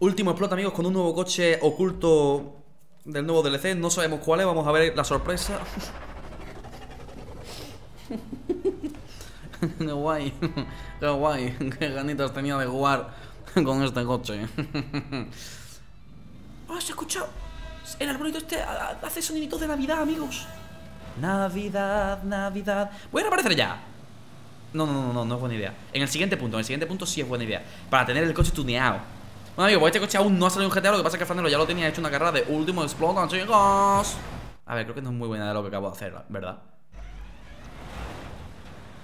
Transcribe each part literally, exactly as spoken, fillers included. Último explot, amigos, con un nuevo coche oculto del nuevo D L C. No sabemos cuál es, vamos a ver la sorpresa. Qué guay, qué guay, qué ganitas tenía de jugar con este coche. Oh, ¿se ha escuchado? El arbolito este hace soniditos de Navidad, amigos. Navidad, Navidad. Voy a aparecer ya. No, no, no, no, no es buena idea. En el siguiente punto, en el siguiente punto sí es buena idea. Para tener el coche tuneado. Bueno, amigos, pues este coche aún no ha salido en G T A. Lo que pasa es que Fernando ya lo tenía hecho una carrera de último explota, chicos. A ver, creo que no es muy buena idea lo que acabo de hacer, ¿verdad?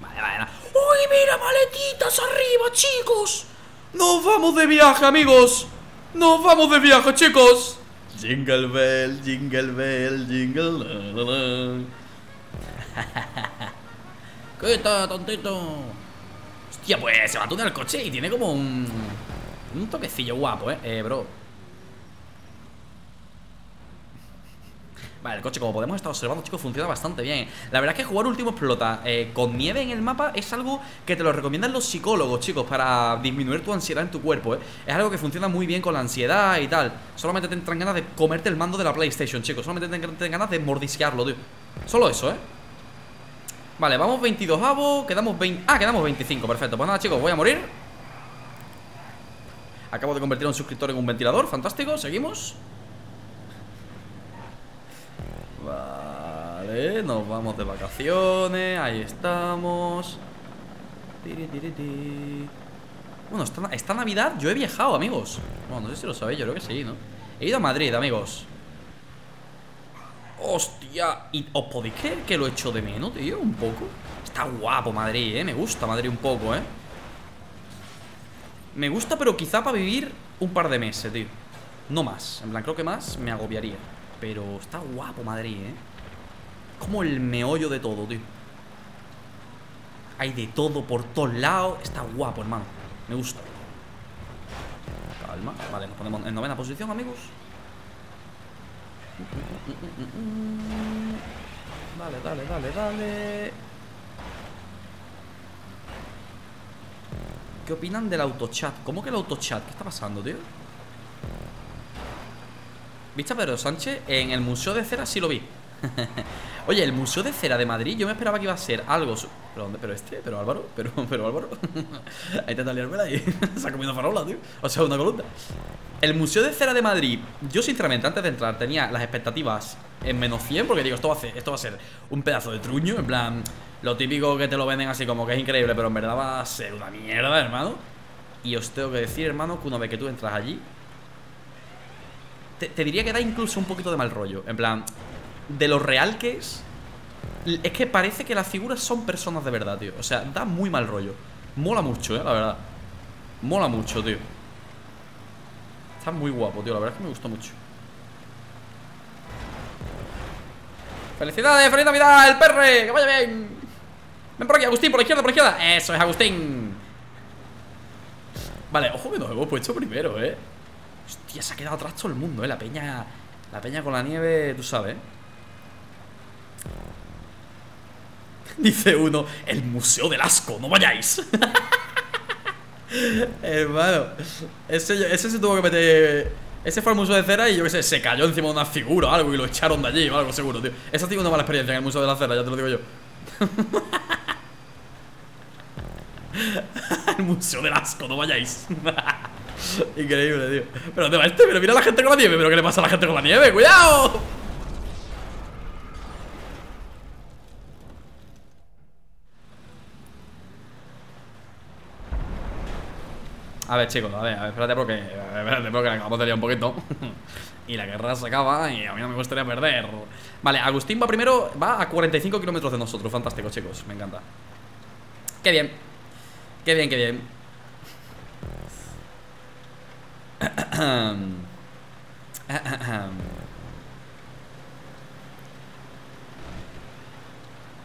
Vale, vale, vale. ¡Uy, mira, maletitas arriba, chicos! ¡Nos vamos de viaje, amigos! ¡Nos vamos de viaje, chicos! Jingle bell, jingle bell, jingle la, la, la. Quita, tontito. Hostia, pues se va a tunear el coche y tiene como un... un toquecillo guapo, eh, eh bro. Vale, el coche, como podemos estar observando, chicos, funciona bastante bien. La verdad es que jugar Último Explota eh, con nieve en el mapa es algo que te lo recomiendan los psicólogos, chicos, para disminuir tu ansiedad en tu cuerpo, eh. Es algo que funciona muy bien con la ansiedad y tal. Solamente te entran ganas de comerte el mando de la PlayStation, chicos. Solamente te entran ganas de mordisquearlo, tío. Solo eso, eh. Vale, vamos veintidós avos, quedamos veinte... Ah, quedamos veinticinco, perfecto. Pues nada, chicos, voy a morir. Acabo de convertir a un suscriptor en un ventilador, fantástico, seguimos. Vale, nos vamos de vacaciones. Ahí estamos. Bueno, esta, esta Navidad yo he viajado, amigos. Bueno, no sé si lo sabéis, yo creo que sí, ¿no? He ido a Madrid, amigos. Hostia, ¿y os podéis creer que lo he hecho de menos, tío? Un poco. Está guapo Madrid, ¿eh? Me gusta Madrid un poco, ¿eh? Me gusta, pero quizá para vivir un par de meses, tío. No más, en plan, creo que más me agobiaría. Pero está guapo Madrid, ¿eh? Como el meollo de todo, tío. Hay de todo por todos lados. Está guapo, hermano. Me gusta. Calma. Vale, nos ponemos en novena posición, amigos. Dale, dale, dale, dale. ¿Qué opinan del autochat? ¿Cómo que el autochat? ¿Qué está pasando, tío? ¿Viste a Pedro Sánchez? En el Museo de Cera sí lo vi. Oye, el Museo de Cera de Madrid, yo me esperaba que iba a ser algo... Su... ¿Pero dónde? ¿Pero este? ¿Pero Álvaro? ¿Pero, pero Álvaro? Ahí te liármela y se ha comido farola, tío. O sea, una columna. El Museo de Cera de Madrid, yo sinceramente antes de entrar tenía las expectativas en menos cien. Porque digo, esto va a ser, esto va a ser un pedazo de truño. En plan, lo típico que te lo venden así como que es increíble, pero en verdad va a ser una mierda, hermano. Y os tengo que decir, hermano, que una vez que tú entras allí Te, te diría que da incluso un poquito de mal rollo. En plan, de lo real que es. Es que parece que las figuras son personas de verdad, tío. O sea, da muy mal rollo. Mola mucho, eh, la verdad. Mola mucho, tío. Está muy guapo, tío, la verdad es que me gustó mucho. ¡Felicidades! ¡Feliz Navidad! ¡El perre! ¡Que vaya bien! Ven por aquí, Agustín, por la izquierda, por la izquierda. ¡Eso es, Agustín! Vale, ojo que nos hemos puesto primero, eh. Hostia, se ha quedado atrás todo el mundo, eh. La peña. La peña con la nieve, tú sabes. Dice uno, el Museo del Asco, no vayáis. Hermano, ese, ese se tuvo que meter. Ese fue al Museo de Cera y yo qué sé, se cayó encima de una figura o algo y lo echaron de allí o algo, seguro, tío. Esa tiene una mala experiencia en el Museo de la Cera, ya te lo digo yo. El Museo del Asco, no vayáis. Increíble, tío. Pero te va este, pero mira a la gente con la nieve. Pero ¿qué le pasa a la gente con la nieve? ¡Cuidado! A ver, chicos, a ver, a ver, espérate porque Espérate porque la acabamos de liar un poquito. Y la guerra se acaba y a mí no me gustaría perder. Vale, Agustín va primero. Va a cuarenta y cinco kilómetros de nosotros, fantástico, chicos. Me encanta. Qué bien. Qué bien, qué bien.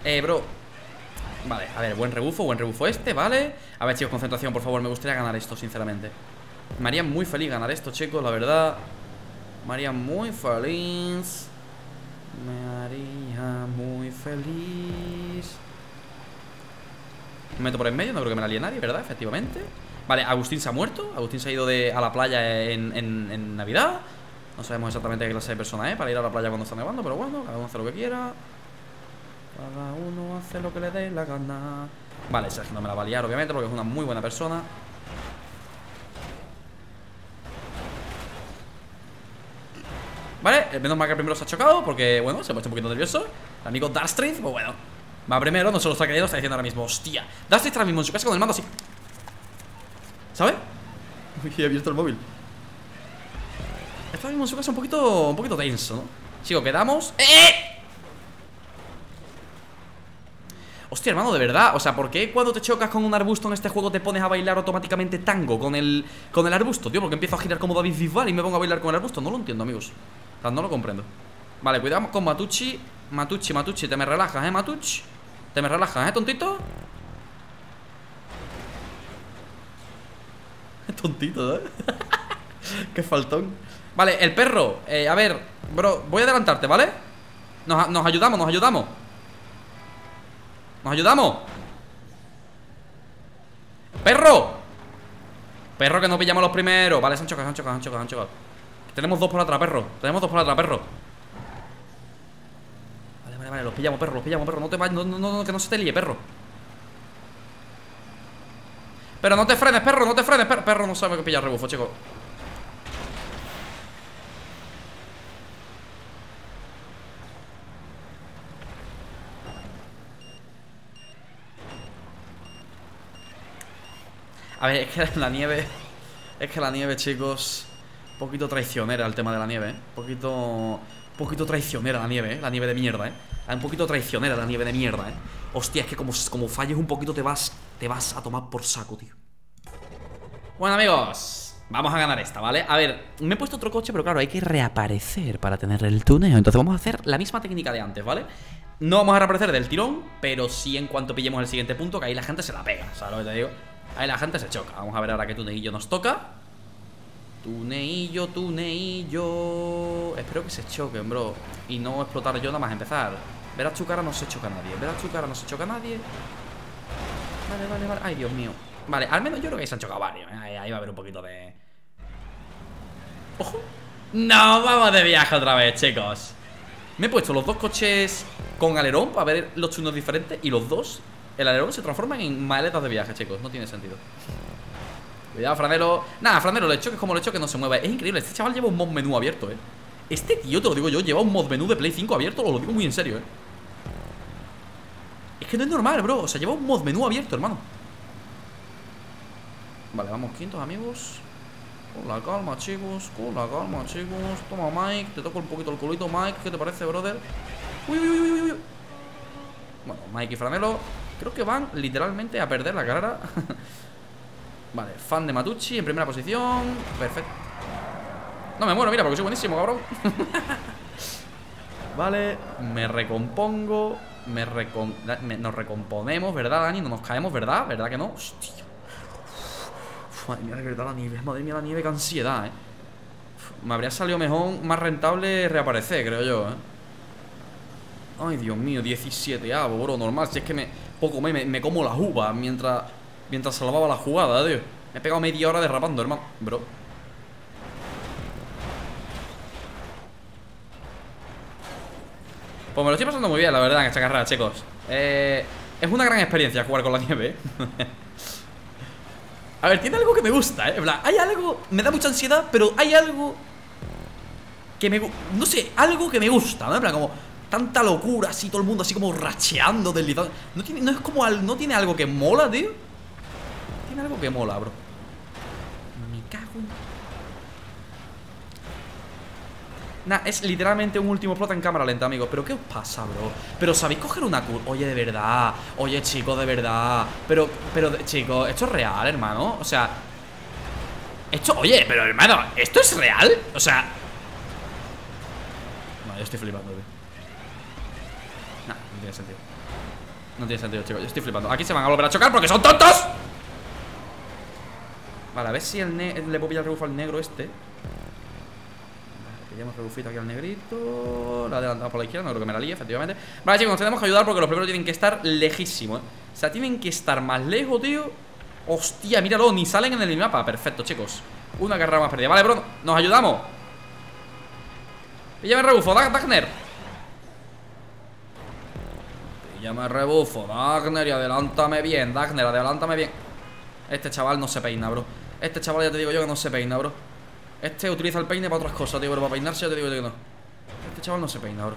Eh, bro. Vale, a ver, buen rebufo, buen rebufo este, vale. A ver, chicos, concentración, por favor, me gustaría ganar esto, sinceramente. Me haría muy feliz ganar esto, chicos, la verdad. Me haría muy feliz. Me haría muy feliz. Me meto por en medio, no creo que me la líe nadie, ¿verdad? Efectivamente. Vale, Agustín se ha muerto. Agustín se ha ido de, a la playa en, en, en Navidad. No sabemos exactamente qué clase de persona es para ir a la playa cuando está nevando, pero bueno, cada uno hace lo que quiera. Cada uno hace lo que le dé la gana. Vale, Sergio no me la va a liar, obviamente, porque es una muy buena persona. Vale, menos mal que primero se ha chocado, porque, bueno, se ha puesto un poquito nervioso. El amigo Darkstrength, pues bueno, va primero, no se lo está creyendo, está diciendo ahora mismo, hostia. Darkstrength ahora mismo en su casa con el mando así, ¿sabes? Uy, he abierto el móvil. Está ahora mismo en su casa un poquito, un poquito tenso, ¿no? Chico, quedamos. ¡Eh! Hostia, hermano, de verdad. O sea, ¿por qué cuando te chocas con un arbusto en este juego te pones a bailar automáticamente tango con el, con el arbusto, tío? Porque empiezo a girar como David Bisbal y me pongo a bailar con el arbusto. No lo entiendo, amigos. O sea, no lo comprendo. Vale, cuidado con Matucci. Matucci, Matucci, te me relajas, ¿eh, Matucci? Te me relajas, ¿eh, tontito? Tontito, ¿eh? Qué faltón. Vale, el perro. Eh, a ver, bro, voy a adelantarte, ¿vale? Nos, nos ayudamos, nos ayudamos. ¡Nos ayudamos! ¡Perro! Perro, que no pillamos los primeros. Vale, se han chocado, se han chocado, se han chocado, se han chocado. Tenemos dos por atrás, perro. Tenemos dos por atrás, perro. Vale, vale, vale, los pillamos, perro, los pillamos, perro. No te vayas, no, no, no, que no se te líe, perro. Pero no te frenes, perro, no te frenes, perro. Perro no sabe qué pillar rebufo, chico. A ver, es que la nieve. Es que la nieve, chicos, un poquito traicionera el tema de la nieve, ¿eh? Un poquito, un poquito traicionera la nieve, ¿eh? La nieve de mierda, ¿eh? Un poquito traicionera la nieve de mierda, ¿eh? Hostia, es que como, como falles un poquito te vas, te vas a tomar por saco, tío. Bueno, amigos, vamos a ganar esta, ¿vale? A ver, me he puesto otro coche, pero claro, hay que reaparecer para tener el túnel. Entonces vamos a hacer la misma técnica de antes, ¿vale? No vamos a reaparecer del tirón, pero sí en cuanto pillemos el siguiente punto, que ahí la gente se la pega, ¿sabes lo que te digo? Ahí la gente se choca. Vamos a ver ahora qué tuneillo nos toca. Tuneillo, tuneillo. Espero que se choquen, bro. Y no explotar yo nada más empezar. Verás tu cara, no se choca nadie. Verás tu cara, no se choca nadie. Vale, vale, vale. Ay, Dios mío. Vale, al menos yo creo que ahí se han chocado varios. Ahí, ahí va a haber un poquito de... ¡Ojo! ¡No! Vamos de viaje otra vez, chicos. Me he puesto los dos coches con alerón para ver los turnos diferentes. Y los dos, el alerón se transforma en maletas de viaje, chicos. No tiene sentido. Cuidado, Franelo. Nada, Franelo, le choques como le choques, no se mueva. Es increíble, este chaval lleva un mod menú abierto, eh. Este tío, te lo digo yo, lleva un mod menú de Play cinco abierto. Os lo digo muy en serio, eh. Es que no es normal, bro. O sea, lleva un mod menú abierto, hermano. Vale, vamos quintos, amigos. Con la calma, chicos. Con la calma, chicos. Toma, Mike. Te toco un poquito el culito, Mike. ¿Qué te parece, brother? Uy, uy, uy, uy, uy. Bueno, Mike y Franelo creo que van literalmente a perder la carrera. Vale, fan de Matucci en primera posición. Perfecto. No me muero, mira, porque soy buenísimo, cabrón. Vale, me recompongo. Me recom me, nos recomponemos, ¿verdad, Dani? No nos caemos, ¿verdad? ¿Verdad que no? Hostia. Uf, madre mía, de verdad la nieve. Madre mía, la nieve, qué ansiedad, eh. Uf, me habría salido mejor, más rentable reaparecer, creo yo, eh. Ay, Dios mío, diecisiete avos, bro, normal. Si es que me, poco me, me, me como las uvas mientras, mientras salvaba la jugada, tío. Me he pegado media hora derrapando, hermano. Bro. Pues me lo estoy pasando muy bien, la verdad, en esta carrera, chicos. Eh, es una gran experiencia jugar con la nieve, ¿eh? A ver, tiene algo que me gusta, ¿eh? En plan, hay algo... Me da mucha ansiedad, pero hay algo... Que me... No sé, algo que me gusta, ¿no? En plan, como... Tanta locura, así todo el mundo así como racheando, deslizando. No tiene, no es como al, no tiene algo que mola, tío. Tiene algo que mola, bro. Me cago en... Nah, es literalmente un último plot en cámara lenta, amigos. Pero ¿qué os pasa, bro? Pero ¿sabéis coger una curva? Oye, de verdad. Oye, chicos, de verdad. Pero, pero, chicos, esto es real, hermano. O sea, esto, oye, pero hermano, ¿esto es real? O sea, no, yo estoy flipando, tío. Nah, no tiene sentido. No tiene sentido, chicos. Yo estoy flipando. Aquí se van a volver a chocar porque son tontos. Vale, a ver si el ne le puedo pillar el rebufo al negro este. Vale, pillamos rebufito aquí al negrito. La adelantamos por la izquierda. No creo que me la líe, efectivamente. Vale, chicos, nos tenemos que ayudar porque los primeros tienen que estar lejísimos, ¿eh? O sea, tienen que estar más lejos, tío. Hostia, míralo, ni salen en el mapa. Perfecto, chicos. Una carrera más perdida. Vale, bro, nos ayudamos. Píllame rebufo, Dagner. Píllame rebufo, Dagner. Y adelántame bien, Dagner, adelántame bien. Este chaval no se peina, bro. Este chaval ya te digo yo que no se peina, bro. Este utiliza el peine para otras cosas, tío, pero para peinarse ya te digo yo que no. Este chaval no se peina, bro.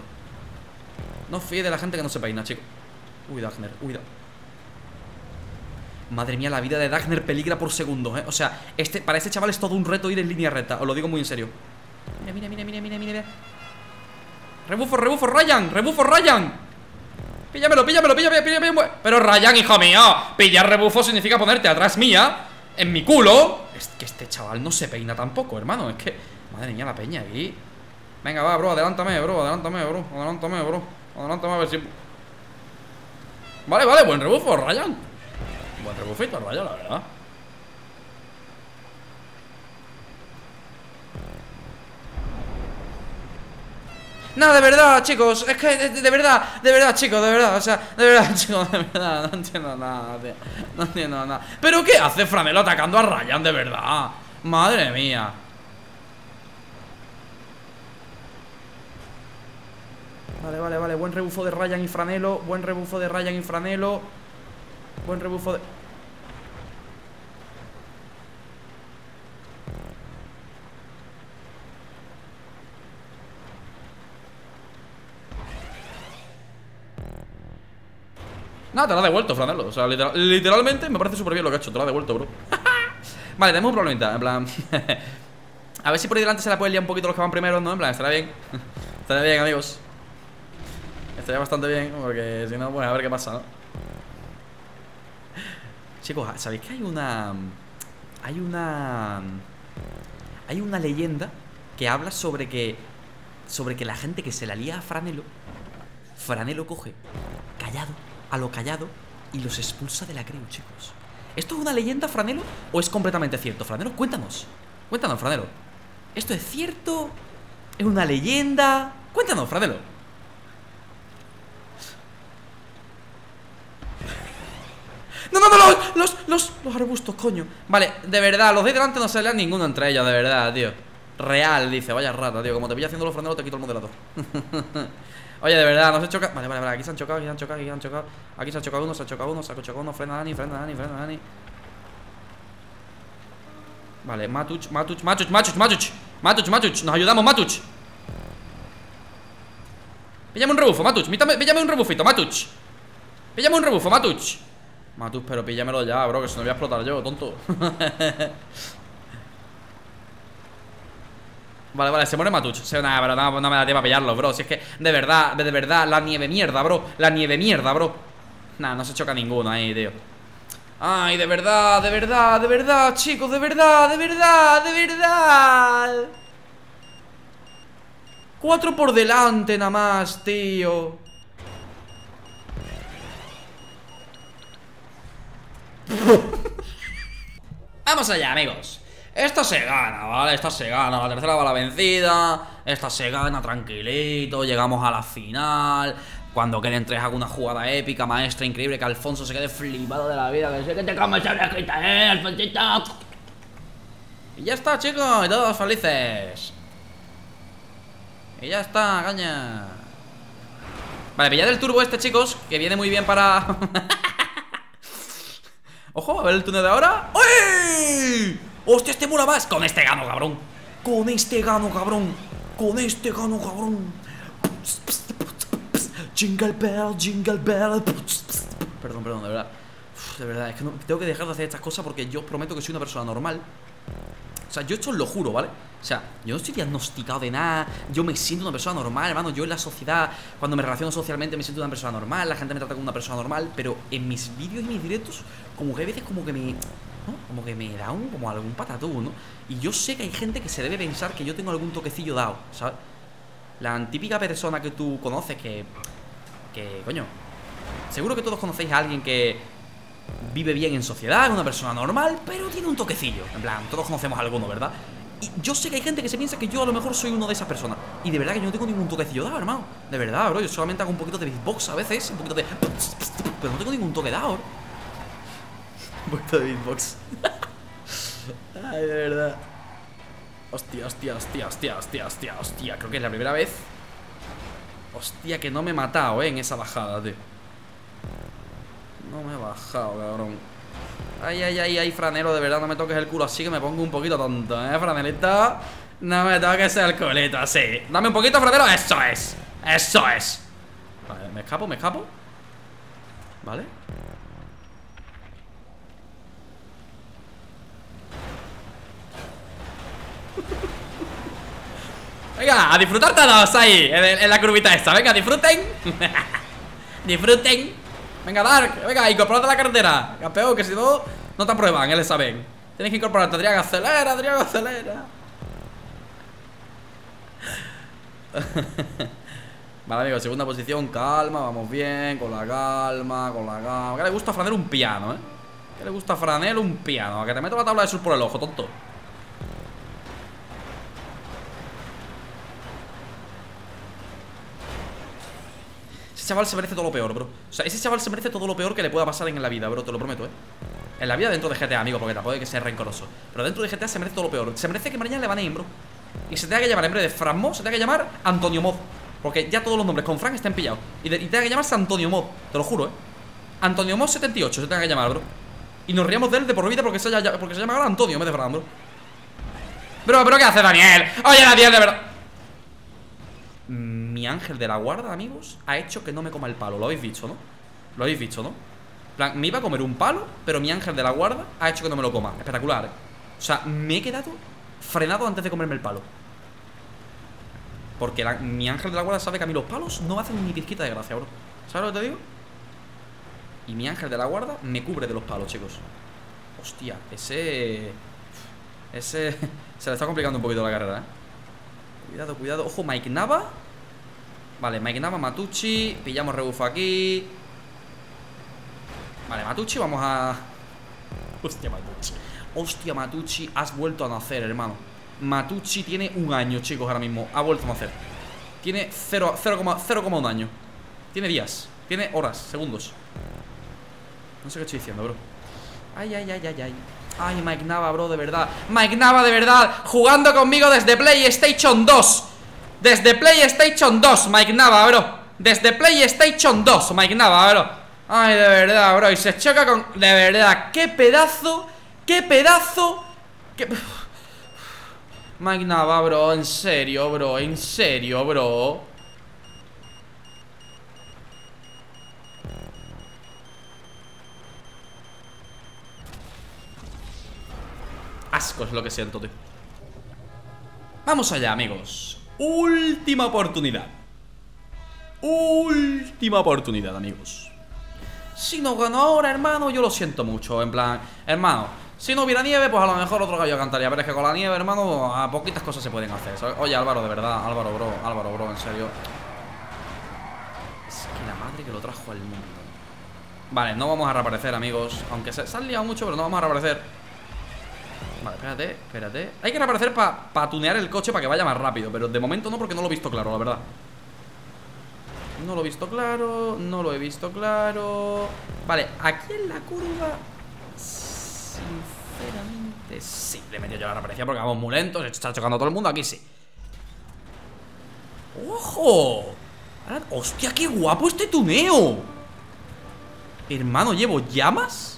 No fíe de la gente que no se peina, chicos. Uy, Dagner, uy, Dagner. Madre mía, la vida de Dagner peligra por segundos, ¿eh? O sea, este, para este chaval es todo un reto ir en línea recta. Os lo digo muy en serio. Mira, mira, mira, mira, mira, mira. Rebufo, rebufo, Ryan, rebufo, Ryan. Píllamelo, píllamelo, píllamelo, píllamelo. Pero Ryan, hijo mío, pillar rebufo significa ponerte atrás mía, en mi culo. Es que este chaval no se peina tampoco, hermano. Es que, madre mía, la peña aquí. Venga, va, bro, adelántame, bro, adelántame, bro. Adelántame, bro, adelántame a ver si... Vale, vale, buen rebufo, Ryan. Buen rebufito, Rayo, la verdad. No, de verdad, chicos. Es que, de, de verdad, de verdad, chicos, de verdad. O sea, de verdad, chicos, de verdad. No entiendo nada, tío. No entiendo nada. ¿Pero qué hace Franelo atacando a Ryan, de verdad? Madre mía. Vale, vale, vale. Buen rebufo de Ryan y Franelo. Buen rebufo de Ryan y Franelo. Buen rebufo de... Nada, te lo ha devuelto, Franelo. O sea, literal, literalmente me parece súper bien lo que ha hecho. Te lo ha devuelto, bro. Vale, tenemos un problemita, en plan. A ver si por ahí delante se la puede liar un poquito los que van primero, ¿no? En plan, estará bien. Estará bien, amigos. Estaría bastante bien, porque si no, pues a ver qué pasa, ¿no? Chicos, ¿sabéis que hay una... Hay una... Hay una leyenda que habla sobre que... Sobre que la gente que se la lía a Franelo, Franelo coge callado, a lo callado, y los expulsa de la creu, chicos. ¿Esto es una leyenda, Franelo? ¿O es completamente cierto, Franelo? Cuéntanos. Cuéntanos, Franelo. ¿Esto es cierto? ¿Es una leyenda? Cuéntanos, Franelo. No, no, no, los, los, los, los arbustos, coño. Vale, de verdad, los de delante no se lean ninguno entre ellos, de verdad, tío. Real, dice, vaya rata, tío, como te pilla haciendo los freneros te quito el moderador. Oye, de verdad, nos he chocado. Vale, vale, vale, aquí se han chocado, aquí se han chocado, aquí se han chocado. Aquí se ha chocado uno, se ha chocado uno, se ha chocado uno. Frena Dani, frena Dani, frena Dani. Vale, Matuch, Matuch, Matuch, Matuch, Matuch Matuch, Matuch, nos ayudamos, Matuch. Píllame un rebufo, Matuch, píllame un rebufito, Matuch. Píllame un rebufo, Matuch. Matus, pero píllamelo ya, bro, que si no voy a explotar yo, tonto. Vale, vale, se muere Matuch. Se, nah, pero no, no me da tiempo a pillarlo, bro. Si es que, de verdad, de, de verdad, la nieve mierda, bro. La nieve mierda, bro. Nah, no se choca ninguno ahí, tío. Ay, de verdad, de verdad, de verdad, chicos, de verdad, de verdad, de verdad. Cuatro por delante nada más, tío. Vamos allá, amigos. Esta se gana, ¿vale? Esta se gana, la tercera va la vencida. Esta se gana, tranquilito. Llegamos a la final. Cuando queden tres hago una jugada épica, maestra, increíble. Que Alfonso se quede flipado de la vida. Que sé que te comes la quita, ¿eh, Alfonsito? Y ya está, chicos, y todos felices. Y ya está, caña. Vale, pillad el turbo este, chicos, que viene muy bien para... Ojo, a ver el túnel de ahora. ¡Uy! ¡Hostia, este mola más! Con este gano, cabrón. Con este gano, cabrón. Con este gano, cabrón. Jingle bell, jingle bell. Perdón, perdón, de verdad. Uf, de verdad, es que no, tengo que dejar de hacer estas cosas porque yo os prometo que soy una persona normal. O sea, yo esto os lo juro, ¿vale? O sea, yo no estoy diagnosticado de nada. Yo me siento una persona normal, hermano. Yo en la sociedad, cuando me relaciono socialmente, me siento una persona normal. La gente me trata como una persona normal. Pero en mis vídeos y mis directos, como que a veces como que me... ¿no? Como que me da un... como algún patatú, ¿no? Y yo sé que hay gente que se debe pensar que yo tengo algún toquecillo dado, ¿sabes? La típica persona que tú conoces que... que, coño... Seguro que todos conocéis a alguien que... vive bien en sociedad, es una persona normal, pero tiene un toquecillo. En plan, todos conocemos a alguno, ¿verdad? Y yo sé que hay gente que se piensa que yo a lo mejor soy uno de esas personas. Y de verdad que yo no tengo ningún toquecillo dado, hermano. De verdad, bro, yo solamente hago un poquito de beatbox a veces, un poquito de... pero no tengo ningún toque dado. puesto de beatbox. Ay, de verdad. Hostia, hostia, hostia, hostia, hostia, hostia, hostia. Creo que es la primera vez. Hostia, que no me he matado, eh, en esa bajada, tío. No me he bajado, cabrón. Ay, ay, ay, ay, franero, de verdad, no me toques el culo así, que me pongo un poquito tonto, eh, franelita. No me toques el culito así. Dame un poquito, franero, eso es. Eso es. Vale, me escapo, me escapo. Vale. Venga, a disfrutar todos ahí, en, en la curvita esta. Venga, disfruten. Disfruten. Venga, Dark, venga, incorporate a la carretera. Campeón, que si no, no te aprueban, él saben. Tienes que incorporarte, Adrián, acelera, Adrián, acelera. Vale, amigos, segunda posición, calma, vamos bien, con la calma, con la calma. ¿Qué le gusta a Franel un piano, eh? ¿Qué le gusta a Franel un piano? A que te meto la tabla de sur por el ojo, tonto. Ese chaval se merece todo lo peor, bro. O sea, ese chaval se merece todo lo peor que le pueda pasar en la vida, bro, te lo prometo, eh. En la vida dentro de G T A, amigo, porque tampoco hay que ser rencoroso. Pero dentro de G T A se merece todo lo peor. Se merece que mañana le baneen, bro. Y se tenga que llamar, en vez de Fran Mo, se tenga que llamar Antonio Mod. Porque ya todos los nombres con Frank están pillados. Y, de, y tenga que llamarse Antonio Mod, te lo juro, eh. Antonio Mod setenta y ocho se tenga que llamar, bro. Y nos riamos de él de por vida porque se, haya, porque se llama ahora Antonio, me de Fran, bro. Bro, pero ¿qué hace Daniel? Oye, Daniel, de verdad. Mi ángel de la guarda, amigos, ha hecho que no me coma el palo. Lo habéis visto, ¿no? Lo habéis visto, ¿no? Plan, me iba a comer un palo, pero mi ángel de la guarda ha hecho que no me lo coma. Espectacular, ¿eh? O sea, me he quedado frenado antes de comerme el palo. Porque la, mi ángel de la guarda sabe que a mí los palos no me hacen ni pizquita de gracia, bro. ¿Sabes lo que te digo? Y mi ángel de la guarda me cubre de los palos, chicos. Hostia, ese... Ese... Se le está complicando un poquito la carrera, ¿eh? Cuidado, cuidado. Ojo, Mike Nava. Vale, Mike Nava, Matucci. Pillamos rebufo aquí. Vale, Matucci, vamos a... Hostia, Matucci. Hostia, Matucci, has vuelto a nacer, hermano. Matucci tiene un año, chicos, ahora mismo. Ha vuelto a nacer. Tiene cero coma uno año. Tiene días, tiene horas, segundos. No sé qué estoy diciendo, bro. Ay, ay, ay, ay, ay. Ay, Mike Nava, bro, de verdad. Mike Nava, de verdad, jugando conmigo desde PlayStation dos. Desde PlayStation dos, Mike Nava, bro. Desde PlayStation dos, Mike Nava, bro. Ay, de verdad, bro, y se choca con... De verdad, qué pedazo, qué pedazo, qué... Mike Nava, bro, en serio, bro, en serio, bro. Asco es lo que siento, tío. Vamos allá, amigos. Última oportunidad. Última oportunidad, amigos. Si no gano ahora, hermano, yo lo siento mucho. En plan, hermano, si no hubiera nieve, pues a lo mejor otro gallo cantaría. Pero es que con la nieve, hermano, a poquitas cosas se pueden hacer, ¿sabes? Oye, Álvaro, de verdad, Álvaro, bro, Álvaro, bro, en serio. Es que la madre que lo trajo al mundo. Vale, no vamos a reaparecer, amigos. Aunque se, se han liado mucho, pero no vamos a reaparecer. Vale, espérate, espérate. Hay que reaparecer para pa tunear el coche, para que vaya más rápido. Pero de momento no, porque no lo he visto claro, la verdad. No lo he visto claro, no lo he visto claro. Vale, aquí en la curva, sinceramente, sí, le he metido yo la reaparecía porque vamos muy lentos, está chocando a todo el mundo, aquí sí. ¡Ojo! Ahora, ¡hostia, qué guapo este tuneo! Hermano, llevo llamas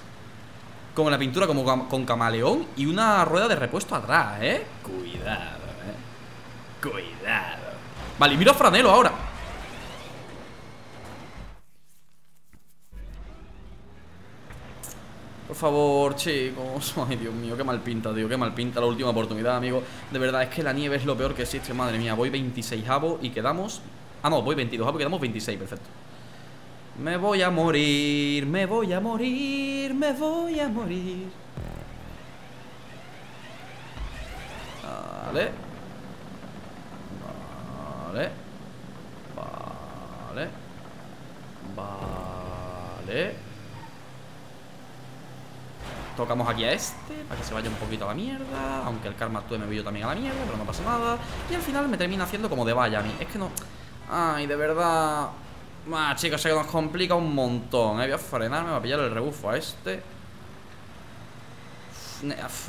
con la pintura como cam con camaleón y una rueda de repuesto atrás, ¿eh? Cuidado, ¿eh? Cuidado. Vale, y mira a Franelo ahora. Por favor, chicos. Ay, Dios mío, qué mal pinta, tío. Qué mal pinta la última oportunidad, amigo. De verdad, es que la nieve es lo peor que existe. Madre mía, voy veintiseisavo y quedamos... Ah, no, voy veintidós avo y quedamos veintiséis, perfecto. Me voy a morir, me voy a morir, me voy a morir. Vale. Vale. Vale. Vale. Tocamos aquí a este, para que se vaya un poquito a la mierda. Aunque el karma actúe, me voy yo también a la mierda, pero no pasa nada. Y al final me termina haciendo como de valla a mí. Es que no... Ay, de verdad... Ah, chicos, se nos complica un montón, ¿eh? Voy a frenarme, voy a pillar el rebufo a este.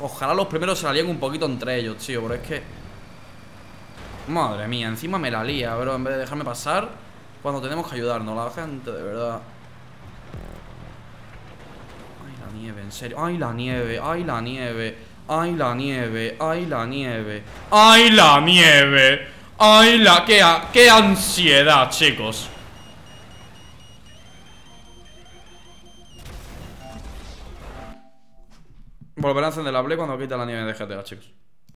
Ojalá los primeros se la líen un poquito entre ellos, tío. Pero es que... madre mía, encima me la lía, bro. En vez de dejarme pasar cuando tenemos que ayudarnos, la gente, de verdad. Ay, la nieve, en serio. Ay, la nieve, ay, la nieve. Ay, la nieve, ay, la nieve. Ay, la nieve. Ay, la... qué, a... qué ansiedad, chicos. Volverán a encender la Play cuando quita la nieve de G T A, chicos.